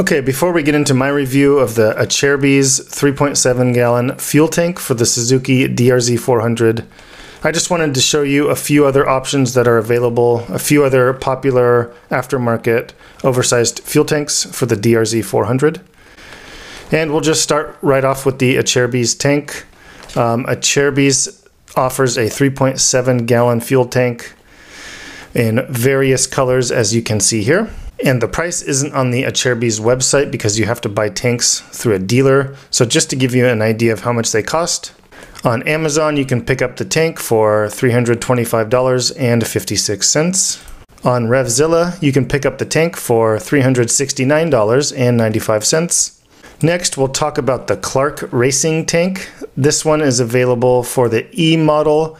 Okay, before we get into my review of the Acerbis 3.7 gallon fuel tank for the Suzuki DRZ400, I just wanted to show you a few other options that are available, a few other popular aftermarket oversized fuel tanks for the DRZ400. And we'll just start right off with the Acerbis tank. Acerbis offers a 3.7 gallon fuel tank in various colors, as you can see here. And the price isn't on the Acerbis website because you have to buy tanks through a dealer. So just to give you an idea of how much they cost, on Amazon you can pick up the tank for $325.56. On RevZilla you can pick up the tank for $369.95. Next, we'll talk about the Clark Racing Tank. This one is available for the E model,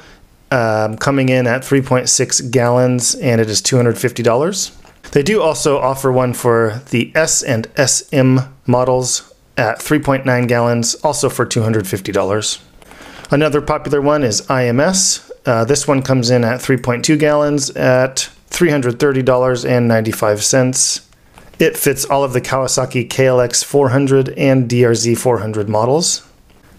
coming in at 3.6 gallons, and it is $250. They do also offer one for the S and SM models at 3.9 gallons, also for $250. Another popular one is IMS. This one comes in at 3.2 gallons at $330.95. It fits all of the Kawasaki KLX 400 and DRZ 400 models.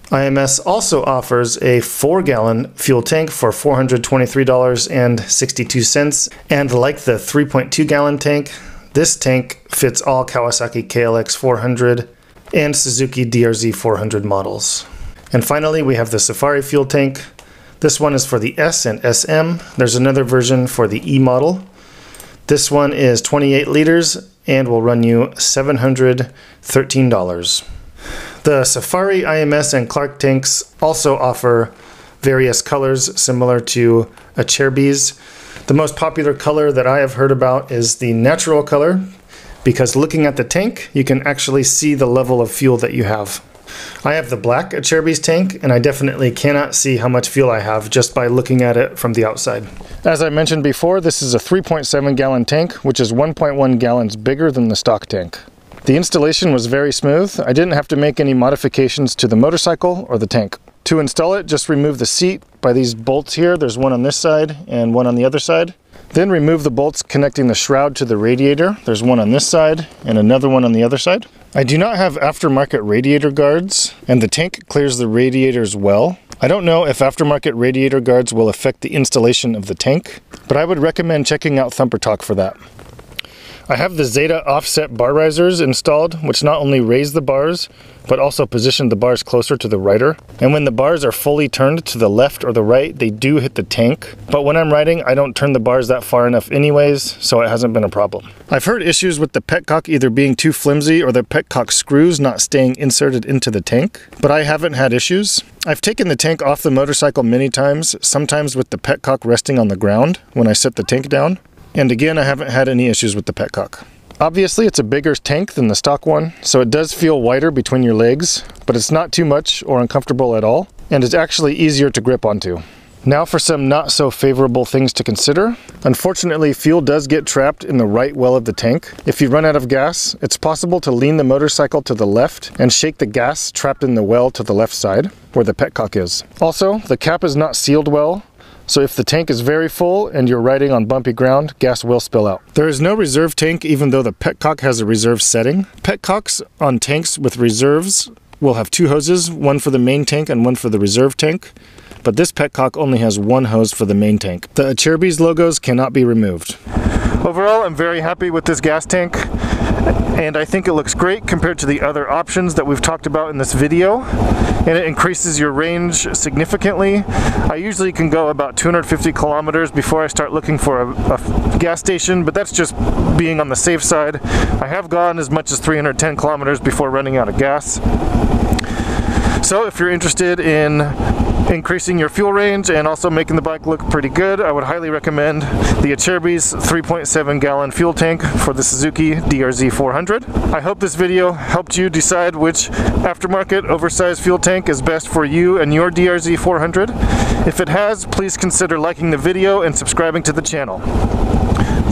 IMS also offers a 4-gallon fuel tank for $423.62, and like the 3.2-gallon tank, this tank fits all Kawasaki KLX 400 and Suzuki DRZ 400 models. And finally, we have the Safari fuel tank. This one is for the S and SM. There's another version for the E model. This one is 28 liters and will run you $713. The Safari, IMS, and Clark tanks also offer various colors similar to Acerbis. The most popular color that I have heard about is the natural color, because looking at the tank, you can actually see the level of fuel that you have. I have the black Acerbis tank, and I definitely cannot see how much fuel I have just by looking at it from the outside. As I mentioned before, this is a 3.7 gallon tank, which is 1.1 gallons bigger than the stock tank. The installation was very smooth. I didn't have to make any modifications to the motorcycle or the tank. To install it, just remove the seat by these bolts here. There's one on this side and one on the other side. Then remove the bolts connecting the shroud to the radiator. There's one on this side and another one on the other side. I do not have aftermarket radiator guards, and the tank clears the radiators well. I don't know if aftermarket radiator guards will affect the installation of the tank, but I would recommend checking out Thumper Talk for that. I have the Zeta Offset bar risers installed, which not only raise the bars, but also position the bars closer to the rider. And when the bars are fully turned to the left or the right, they do hit the tank. But when I'm riding, I don't turn the bars that far enough anyways, so it hasn't been a problem. I've heard issues with the petcock either being too flimsy or the petcock screws not staying inserted into the tank, but I haven't had issues. I've taken the tank off the motorcycle many times, sometimes with the petcock resting on the ground when I set the tank down. And again, I haven't had any issues with the petcock. Obviously, it's a bigger tank than the stock one, so it does feel wider between your legs, but it's not too much or uncomfortable at all, and it's actually easier to grip onto. Now for some not so favorable things to consider. Unfortunately, fuel does get trapped in the right well of the tank. If you run out of gas, it's possible to lean the motorcycle to the left and shake the gas trapped in the well to the left side, where the petcock is. Also, the cap is not sealed well, so if the tank is very full and you're riding on bumpy ground, gas will spill out. There is no reserve tank, even though the petcock has a reserve setting. Petcocks on tanks with reserves will have two hoses, one for the main tank and one for the reserve tank, but this petcock only has one hose for the main tank. The Acerbis logos cannot be removed. Overall, I'm very happy with this gas tank, and I think it looks great compared to the other options that we've talked about in this video, and it increases your range significantly. I usually can go about 250 kilometers before I start looking for a gas station, but that's just being on the safe side. I have gone as much as 310 kilometers before running out of gas. So if you're interested in increasing your fuel range and also making the bike look pretty good, I would highly recommend the Acerbis 3.7 gallon fuel tank for the Suzuki DRZ400. I hope this video helped you decide which aftermarket oversized fuel tank is best for you and your DRZ400. If it has, please consider liking the video and subscribing to the channel.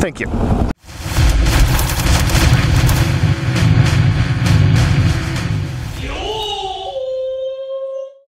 Thank you.